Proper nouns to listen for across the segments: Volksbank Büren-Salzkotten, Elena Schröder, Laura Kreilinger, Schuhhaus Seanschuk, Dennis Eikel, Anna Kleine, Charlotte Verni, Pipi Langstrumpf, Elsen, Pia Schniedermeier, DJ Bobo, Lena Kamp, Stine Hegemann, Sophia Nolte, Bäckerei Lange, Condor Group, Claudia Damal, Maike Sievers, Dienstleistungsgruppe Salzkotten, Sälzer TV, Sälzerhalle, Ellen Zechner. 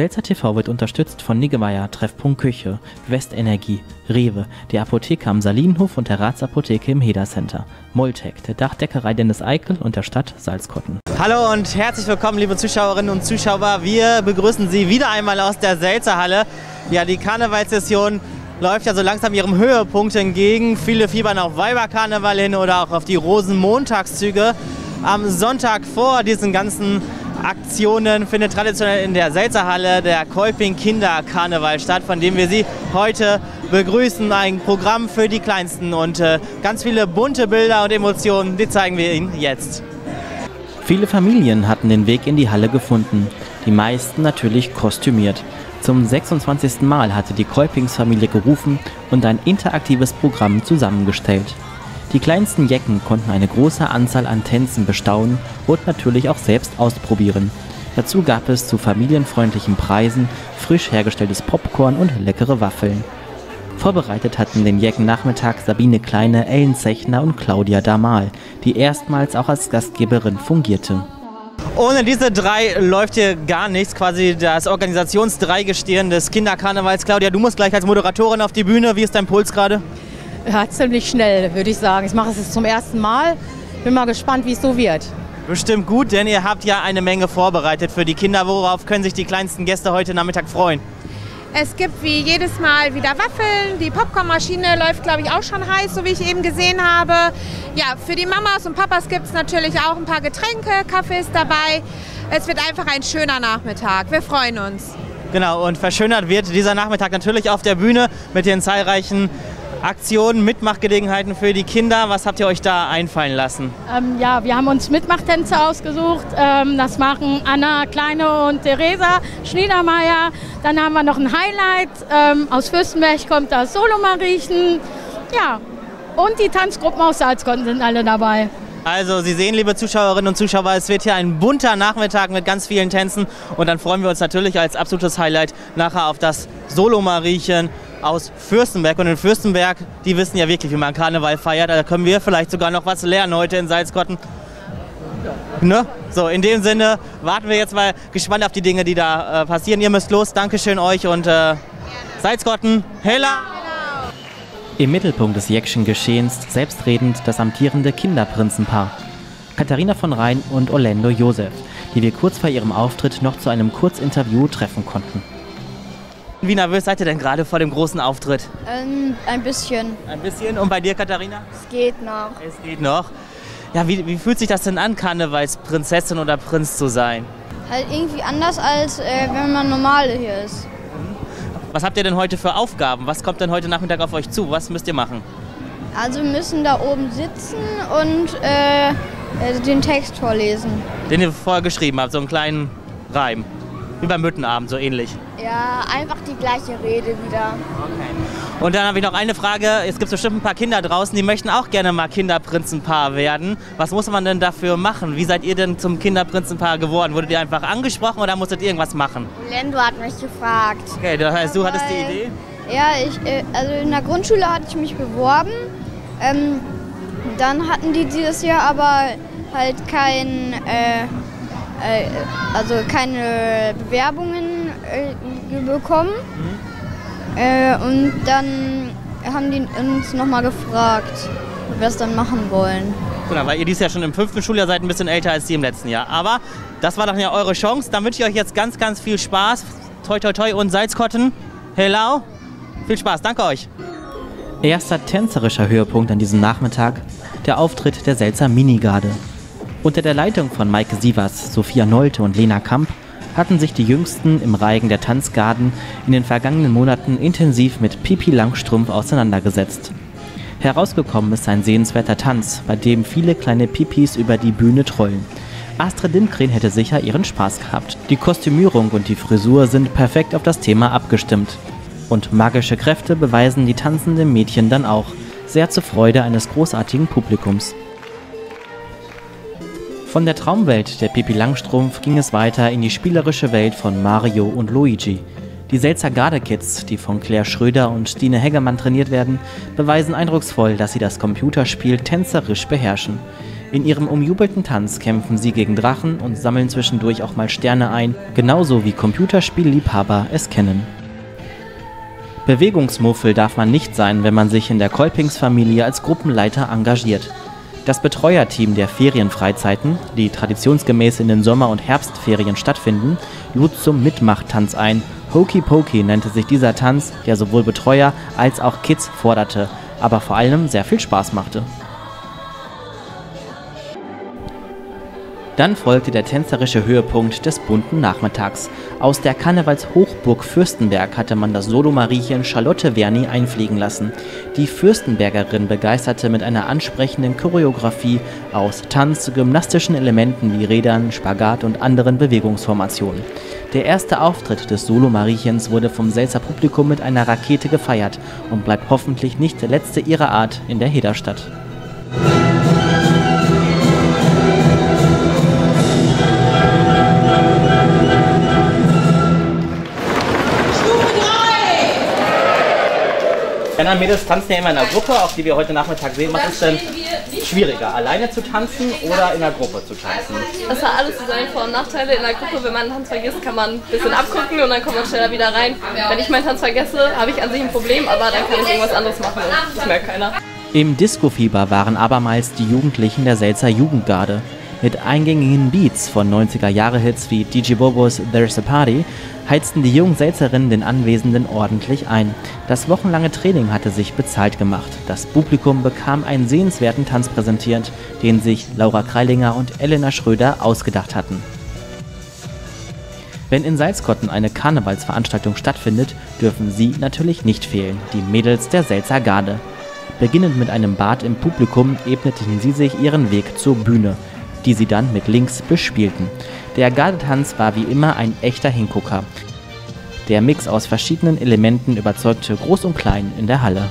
Sälzer TV wird unterstützt von Niggemeier, Treffpunkt Küche, Westenergie, Rewe, der Apotheke am Salinenhof und der Ratsapotheke im Heda Center, Moltec, der Dachdeckerei Dennis Eikel und der Stadt Salzkotten. Hallo und herzlich willkommen, liebe Zuschauerinnen und Zuschauer. Wir begrüßen Sie wieder einmal aus der Sälzerhalle. Ja, die Karnevalssession läuft ja so langsam ihrem Höhepunkt entgegen. Viele fiebern auf Weiberkarneval hin oder auch auf die Rosenmontagszüge. Am Sonntag vor diesen ganzen Aktionen findet traditionell in der Sälzerhalle der Kolping-Kinderkarneval statt, von dem wir Sie heute begrüßen. Ein Programm für die Kleinsten und ganz viele bunte Bilder und Emotionen, die zeigen wir Ihnen jetzt. Viele Familien hatten den Weg in die Halle gefunden, die meisten natürlich kostümiert. Zum 26. Mal hatte die Kolpingsfamilie gerufen und ein interaktives Programm zusammengestellt. Die kleinsten Jecken konnten eine große Anzahl an Tänzen bestaunen und natürlich auch selbst ausprobieren. Dazu gab es zu familienfreundlichen Preisen frisch hergestelltes Popcorn und leckere Waffeln. Vorbereitet hatten den Jecken-Nachmittag Sabine Kleine, Ellen Zechner und Claudia Damal, die erstmals auch als Gastgeberin fungierte. Ohne diese drei läuft hier gar nichts, quasi das Organisationsdreigestirn des Kinderkarnevals. Claudia, du musst gleich als Moderatorin auf die Bühne. Wie ist dein Puls gerade? Ja, ziemlich schnell, würde ich sagen. Ich mache es jetzt zum ersten Mal. Bin mal gespannt, wie es so wird. Bestimmt gut, denn ihr habt ja eine Menge vorbereitet für die Kinder. Worauf können sich die kleinsten Gäste heute Nachmittag freuen? Es gibt wie jedes Mal wieder Waffeln. Die Popcornmaschine läuft, glaube ich, auch schon heiß, so wie ich eben gesehen habe. Ja, für die Mamas und Papas gibt es natürlich auch ein paar Getränke, Kaffee ist dabei. Es wird einfach ein schöner Nachmittag. Wir freuen uns. Genau, und verschönert wird dieser Nachmittag natürlich auf der Bühne mit den zahlreichen Aktionen, Mitmachgelegenheiten für die Kinder. Was habt ihr euch da einfallen lassen? Ja, wir haben uns Mitmachtänze ausgesucht. Das machen Anna Kleine und Teresa Schneidermeier. Dann haben wir noch ein Highlight. Aus Fürstenberg kommt das Solomariechen. Ja, und die Tanzgruppen aus Salzkotten sind alle dabei. Also Sie sehen, liebe Zuschauerinnen und Zuschauer, es wird hier ein bunter Nachmittag mit ganz vielen Tänzen. Und dann freuen wir uns natürlich als absolutes Highlight nachher auf das Solomariechen aus Fürstenberg. Und in Fürstenberg, die wissen ja wirklich, wie man Karneval feiert. Da können wir vielleicht sogar noch was lernen heute in Salzkotten. Ne? So, in dem Sinne warten wir jetzt mal gespannt auf die Dinge, die da passieren. Ihr müsst los. Dankeschön euch und Salzkotten, Hella! Im Mittelpunkt des Jäckchen-Geschehens selbstredend das amtierende Kinderprinzenpaar Katharina von Rhein und Orlando Josef, die wir kurz vor ihrem Auftritt noch zu einem Kurzinterview treffen konnten. Wie nervös seid ihr denn gerade vor dem großen Auftritt? Ein bisschen. Ein bisschen? Und bei dir, Katharina? Es geht noch. Es geht noch. Ja, wie fühlt sich das denn an, Karnevalsprinzessin oder Prinz zu sein? Halt irgendwie anders, als wenn man normal hier ist. Was habt ihr denn heute für Aufgaben? Was kommt denn heute Nachmittag auf euch zu? Was müsst ihr machen? Also wir müssen da oben sitzen und den Text vorlesen. Den ihr vorher geschrieben habt, so einen kleinen Reim. Wie beim Büttenabend, so ähnlich. Ja, einfach die gleiche Rede wieder. Okay. Und dann habe ich noch eine Frage. Es gibt bestimmt ein paar Kinder draußen, die möchten auch gerne mal Kinderprinzenpaar werden. Was muss man denn dafür machen? Wie seid ihr denn zum Kinderprinzenpaar geworden? Wurdet ihr einfach angesprochen oder musstet ihr irgendwas machen? Orlando hat mich gefragt. Okay, das heißt, du hattest die Idee? Ja, also in der Grundschule hatte ich mich beworben. Dann hatten die dieses Jahr aber halt kein... also keine Bewerbungen bekommen. Mhm. Und dann haben die uns nochmal gefragt, ob wir es dann machen wollen. Genau, weil ihr dieses Jahr schon im 5. Schuljahr seid, ein bisschen älter als die im letzten Jahr. Aber das war doch ja eure Chance. Dann wünsche ich euch jetzt ganz, ganz viel Spaß. Toi, toi, toi und Salzkotten. Hello. Viel Spaß. Danke euch. Erster tänzerischer Höhepunkt an diesem Nachmittag, der Auftritt der Sälzer Minigarde. Unter der Leitung von Maike Sievers, Sophia Nolte und Lena Kamp hatten sich die Jüngsten im Reigen der Tanzgarden in den vergangenen Monaten intensiv mit Pipi Langstrumpf auseinandergesetzt. Herausgekommen ist ein sehenswerter Tanz, bei dem viele kleine Pipis über die Bühne trollen. Astrid Lindgren hätte sicher ihren Spaß gehabt. Die Kostümierung und die Frisur sind perfekt auf das Thema abgestimmt. Und magische Kräfte beweisen die tanzenden Mädchen dann auch, sehr zur Freude eines großartigen Publikums. Von der Traumwelt der Pipi Langstrumpf ging es weiter in die spielerische Welt von Mario und Luigi. Die Sälzer Gardekids, die von Claire Schröder und Stine Hegemann trainiert werden, beweisen eindrucksvoll, dass sie das Computerspiel tänzerisch beherrschen. In ihrem umjubelten Tanz kämpfen sie gegen Drachen und sammeln zwischendurch auch mal Sterne ein, genauso wie Computerspielliebhaber es kennen. Bewegungsmuffel darf man nicht sein, wenn man sich in der Kolpingsfamilie als Gruppenleiter engagiert. Das Betreuerteam der Ferienfreizeiten, die traditionsgemäß in den Sommer- und Herbstferien stattfinden, lud zum Mitmachtanz ein. Hokey Pokey nannte sich dieser Tanz, der sowohl Betreuer als auch Kids forderte, aber vor allem sehr viel Spaß machte. Dann folgte der tänzerische Höhepunkt des bunten Nachmittags. Aus der Karnevalshochburg Fürstenberg hatte man das Solomariechen Charlotte Verni einfliegen lassen. Die Fürstenbergerin begeisterte mit einer ansprechenden Choreografie aus Tanz, gymnastischen Elementen wie Rädern, Spagat und anderen Bewegungsformationen. Der erste Auftritt des Solomariechens wurde vom Sälzer Publikum mit einer Rakete gefeiert und bleibt hoffentlich nicht der letzte ihrer Art in der Hederstadt. Männer und Mädels tanzen ja immer in einer Gruppe, auch die wir heute Nachmittag sehen. Was ist denn schwieriger, alleine zu tanzen oder in einer Gruppe zu tanzen? Das hat alles so seine Vor- und Nachteile. In der Gruppe, wenn man einen Tanz vergisst, kann man ein bisschen abgucken und dann kommt man schneller wieder rein. Wenn ich meinen Tanz vergesse, habe ich an sich ein Problem, aber dann kann ich irgendwas anderes machen. Das merkt keiner. Im Discofieber waren abermals die Jugendlichen der Sälzer Jugendgarde. Mit eingängigen Beats von 90er-Jahre-Hits wie DJ Bobos There's a Party heizten die jungen Sälzerinnen den Anwesenden ordentlich ein. Das wochenlange Training hatte sich bezahlt gemacht. Das Publikum bekam einen sehenswerten Tanz präsentiert, den sich Laura Kreilinger und Elena Schröder ausgedacht hatten. Wenn in Salzkotten eine Karnevalsveranstaltung stattfindet, dürfen sie natürlich nicht fehlen, die Mädels der Sälzer Garde. Beginnend mit einem Bad im Publikum ebneten sie sich ihren Weg zur Bühne, die sie dann mit Links bespielten. Der Gardetanz war wie immer ein echter Hingucker. Der Mix aus verschiedenen Elementen überzeugte Groß und Klein in der Halle.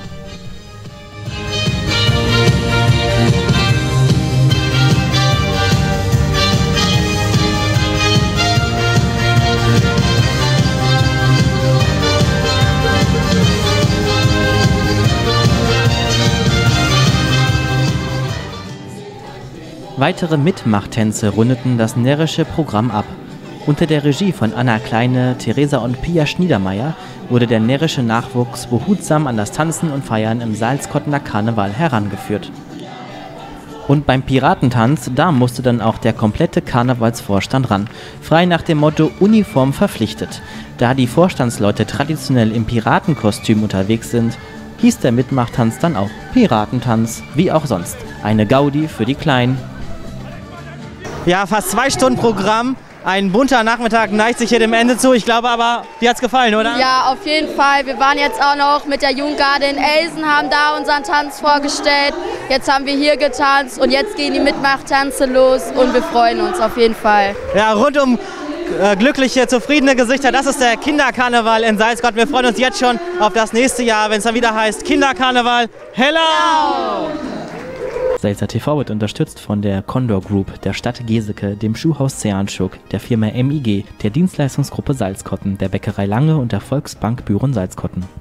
Weitere Mitmachtänze rundeten das närrische Programm ab. Unter der Regie von Anna Kleine, Teresa und Pia Schniedermeier wurde der närrische Nachwuchs behutsam an das Tanzen und Feiern im Salzkottener Karneval herangeführt. Und beim Piratentanz, da musste dann auch der komplette Karnevalsvorstand ran. Frei nach dem Motto Uniform verpflichtet. Da die Vorstandsleute traditionell im Piratenkostüm unterwegs sind, hieß der Mitmachtanz dann auch Piratentanz, wie auch sonst. Eine Gaudi für die Kleinen. Ja, fast 2 Stunden Programm. Ein bunter Nachmittag neigt sich hier dem Ende zu. Ich glaube aber, dir hat's gefallen, oder? Ja, auf jeden Fall. Wir waren jetzt auch noch mit der Jugendgarde in Elsen, haben da unseren Tanz vorgestellt. Jetzt haben wir hier getanzt und jetzt gehen die Mitmachtanze los und wir freuen uns auf jeden Fall. Ja, rundum glückliche, zufriedene Gesichter. Das ist der Kinderkarneval in Salzkotten. Wir freuen uns jetzt schon auf das nächste Jahr, wenn es dann wieder heißt Kinderkarneval. Hello! Sälzer TV wird unterstützt von der Condor Group, der Stadt Geseke, dem Schuhhaus Seanschuk, der Firma MIG, der Dienstleistungsgruppe Salzkotten, der Bäckerei Lange und der Volksbank Büren-Salzkotten.